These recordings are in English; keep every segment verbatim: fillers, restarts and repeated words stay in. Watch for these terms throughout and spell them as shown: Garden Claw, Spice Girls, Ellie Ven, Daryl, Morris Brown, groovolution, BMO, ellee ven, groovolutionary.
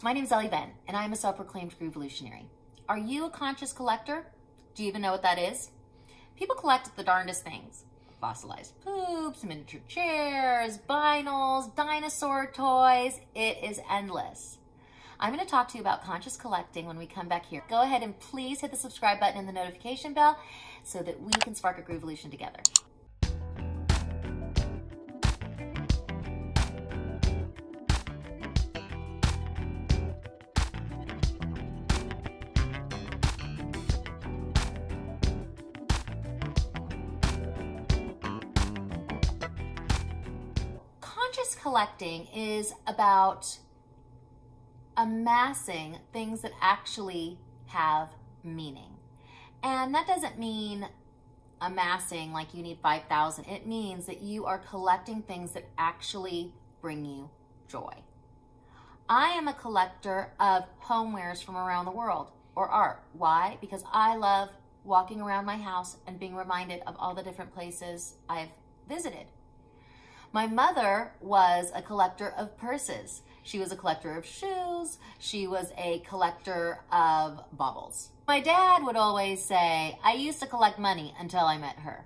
My name is Ellie Ven, and I'm a self-proclaimed groovolutionary. Are you a conscious collector? Do you even know what that is? People collect the darndest things. Fossilized poops, miniature chairs, vinyls, dinosaur toys. It is endless. I'm going to talk to you about conscious collecting when we come back here. Go ahead and please hit the subscribe button and the notification bell so that we can spark a groovolution together. Conscious collecting is about amassing things that actually have meaning. And that doesn't mean amassing like you need five thousand. It means that you are collecting things that actually bring you joy. I am a collector of homewares from around the world, or art. Why? Because I love walking around my house and being reminded of all the different places I've visited. My mother was a collector of purses. She was a collector of shoes. She was a collector of baubles. My dad would always say, I used to collect money until I met her.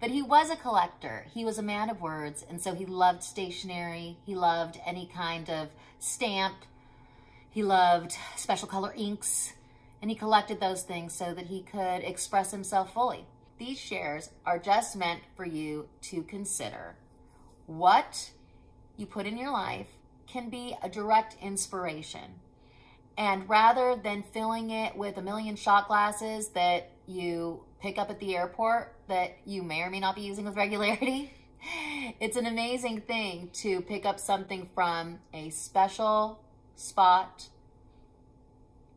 But he was a collector. He was a man of words, and so he loved stationery. He loved any kind of stamp. He loved special color inks, and he collected those things so that he could express himself fully. These shares are just meant for you to consider. What you put in your life can be a direct inspiration. And rather than filling it with a million shot glasses that you pick up at the airport that you may or may not be using with regularity, it's an amazing thing to pick up something from a special spot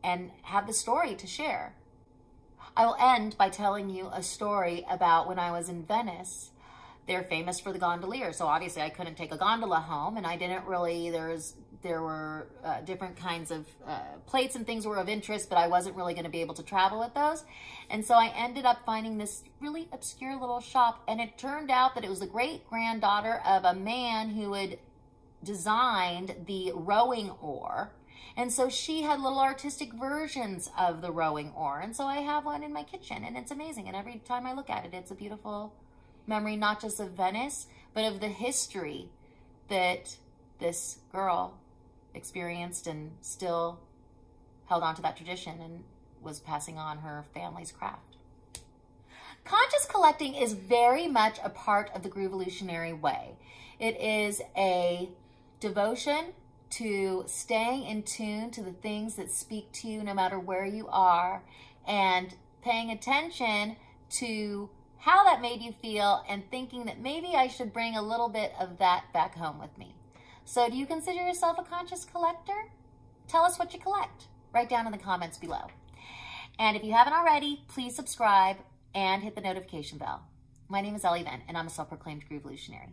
and have the story to share. I will end by telling you a story about when I was in Venice. They're famous for the gondolier, so obviously I couldn't take a gondola home, and I didn't really, there, was, there were uh, different kinds of uh, plates and things were of interest, but I wasn't really going to be able to travel with those. And so I ended up finding this really obscure little shop, and it turned out that it was the great-granddaughter of a man who had designed the rowing oar, and so she had little artistic versions of the rowing oar, and so I have one in my kitchen, and it's amazing, and every time I look at it, it's a beautiful memory, not just of Venice, but of the history that this girl experienced and still held on to that tradition and was passing on her family's craft. Conscious collecting is very much a part of the groovolutionary way. It is a devotion to staying in tune to the things that speak to you no matter where you are, and paying attention to how that made you feel and thinking that maybe I should bring a little bit of that back home with me. So do you consider yourself a conscious collector? Tell us what you collect. Write down in the comments below. And if you haven't already, please subscribe and hit the notification bell. My name is Ellee Ven, and I'm a self-proclaimed groovolutionary.